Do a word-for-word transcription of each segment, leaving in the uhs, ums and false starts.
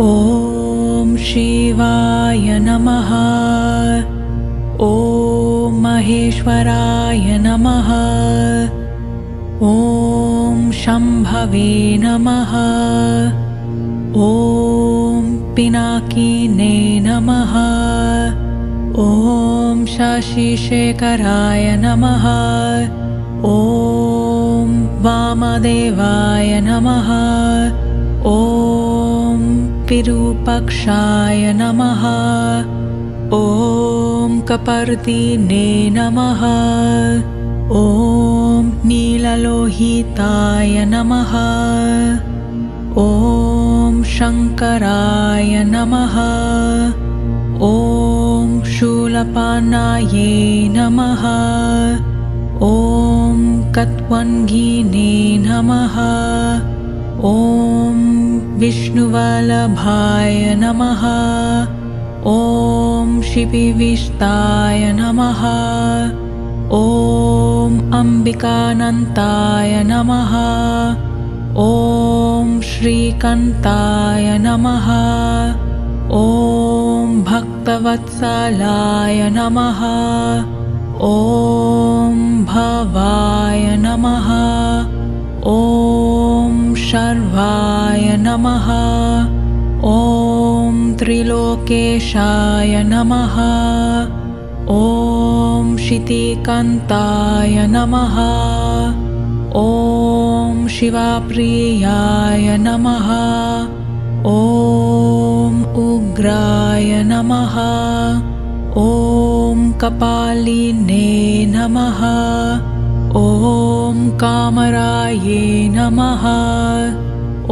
ओम शिवाय नमः। ओम महेश्वराय नमः। ओम शंभवे नमः। ओम पिनाकिने नमः। ओम शशिशेखराय नमः। ओम वामदेवाय नमः। ओम विरूपक्षाय नमः। ओम कपर्दिने नमः। ओम नीललोहिताय नमः। ओम शंकराय नमः। ओम शूलपानाय नमः। ओम कत्वन्घिने नमः। ओम विष्णुवल्लभाय नमः। ओम शिपिविष्टाय नमः। ओम अंबिकानंताय नमः। ओम श्रीकंताय नमः। ओम भक्तवत्सलाय नमः। ओम भवाय नमः। ओम शर्वाय नमः। ओम त्रिलोकेशाय नमः। ओम शितिकंताय नमः। ओम शिवाप्रियाय नमः। ओम उग्राय नमः। ओम कपालिने नमः। ओम कामराये नमः।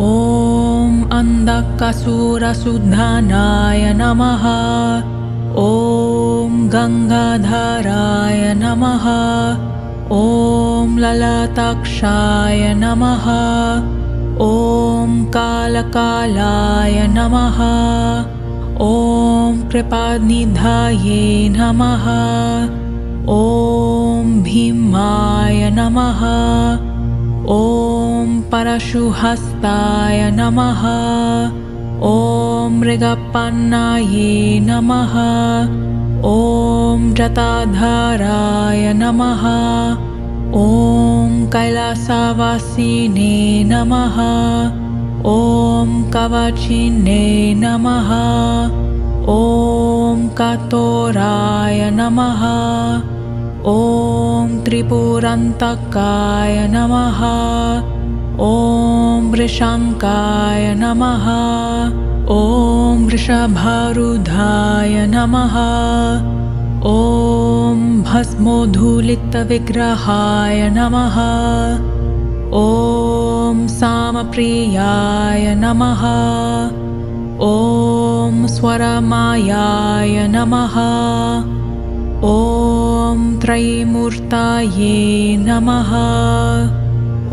ओम अंधकसुरसुधानाय नमः। ओम गंगाधराय नमः। ओम ललाटाक्षाय नमः। ओम कालकालाय नमः। ओम कृपानिधाये नमः। ओम भीमाय नमः। ओम परशुहस्ताय नमः। ओम मृगपन्नाये नमः। ओम जटाधाराय नमः। ओम कैलासवासिने नमः। ओम कवचिने नमः। ओम कतोराय नमः। ओम त्रिपुरंतकाय नमः। ओम वृषंकाय नमः। ओम वृषभारुधाय नमः। ओम भस्मोद्धूलितविग्रहाय नमः। ओम सामप्रियाय नमः। ओम स्वरमायाय नमः। ओम त्रयमूर्ताये नमः।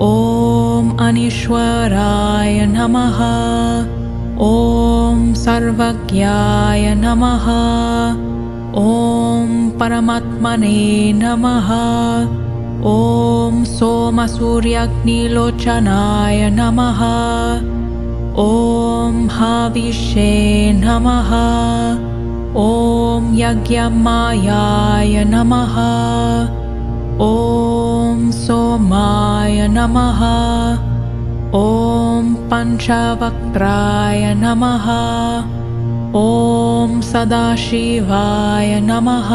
ओम अनीश्वराय नमः। ओम सर्वज्ञाय नमः। ओम परमात्मने नमः। ओम सोमसूर्याग्निलोचनाय नमः। ओम हविष्ये नमः। ओम यज्ञमायाय नमः। ओम सोमाय नमः। ओम पंचवक्त्राय नमः। ओम सदाशिवाय नमः।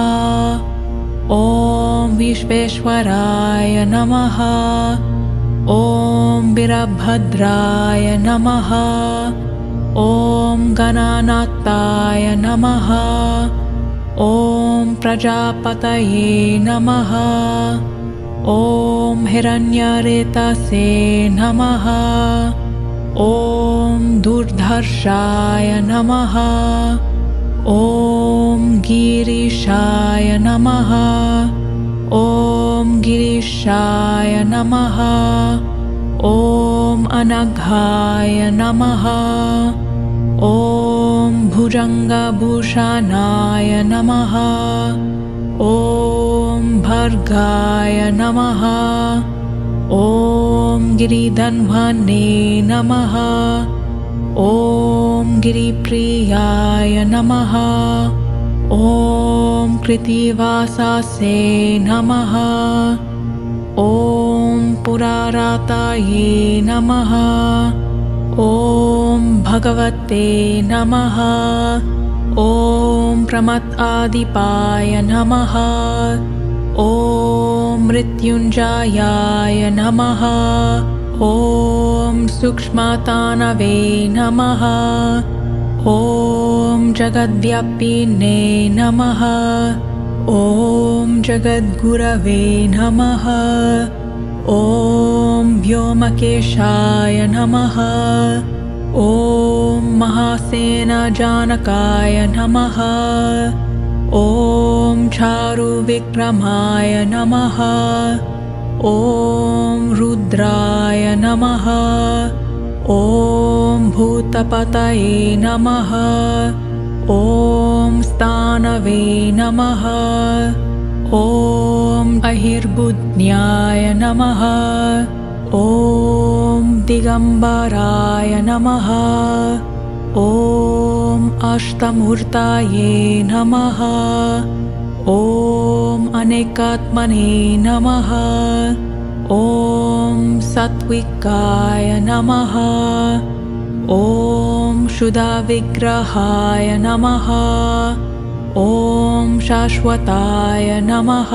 ओम विश्वेश्वराय नमः। ओम वीरभद्राय नमः। ओम गणानाथाय नमः। ओम प्रजापतये नमः। ओम हिरण्यरेतसे नमः। ओम दुर्धर्षाय नमः। ओम गिरीशाय नमः। ओम गिरीशाय नमः। ओम अनघाय नमः। ओम भुजंगभूषणाय नमः। ओम भर्गाय नमः। ओम गिरिधन्वने नमः। ओम गिरिप्रियाय नमः। ओम कृतिवासासे नमः। ओम पुराराताये नमः। ओम भगवते नमः। ओम प्रमत्तादिपाय नमः। ओम मृत्युंजयाय नमः। ओम सूक्ष्मतानवे नमः। ओम जगद्व्यापिने नमः। ओम जगद्गुरवे नमः। ओम व्योमकेशाय नमः। ओम महासेनाजानकाय नमः। ओम चारुविक्रमाय नमः। ओम रुद्राय नमः। ओम भूतपतये नमः। ओम स्थानवे नमः। ओम अहिर्बुद्ध्याय नमः। ओम दिगंबराय नमः। ओम अष्टमूर्तये नमः। ओम अनेकात्मने नमः। ओम सात्विकाय नमः। ओम शुद्धाविग्रहाय नमः। ओम शाश्वताय नमः।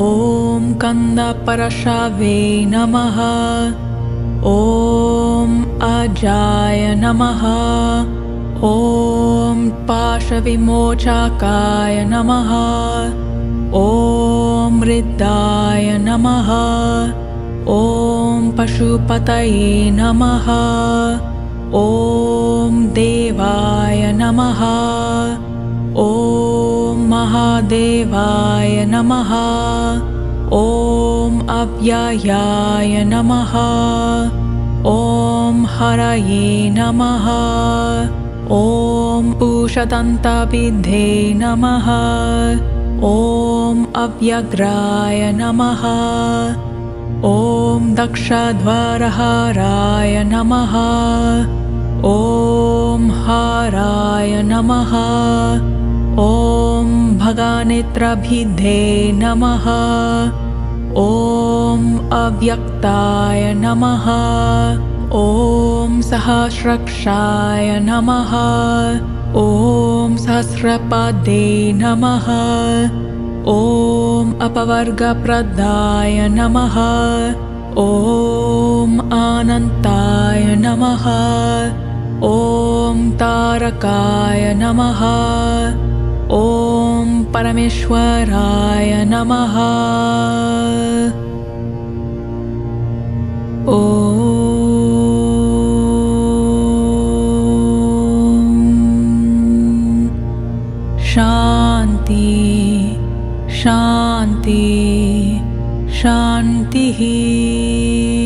ओम कंदपरशवे नमः। ओम अजाय नमः। ओम पाशविमोचकाय नमः। ओम हृदाय नमः। ओम पशुपतये नमः। ओम देवाय नमः। ओम महादेवाय नमः। ओम अव्ययाय नमः। ओम हरये नमः। ओम पूषदंताभिधे नमः। ओम अव्यग्राय नमः। ओम दक्षध्वरहाराय नमः। ओम हाराय नमः। ओम भगानेत्रभिधे नमः। ओम अव्यक्ताय नमः। ओम सहस्रक्षाय नमः। ओम सहस्रपादे नमः। ओम अपवर्गप्रदाय नमः। ओम अनंताय नमः। ओम तारकाय नमः। ओम परमेश्वराय नमः। ओम शांति शांति शांति।